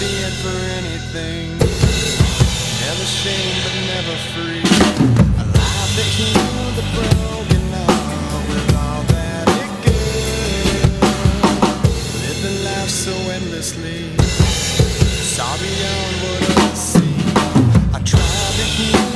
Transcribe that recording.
be in for anything. Never shame but never free. A life that healed the broken heart with all that it gave. Living life so endlessly, saw beyond what I see. I tried to heal.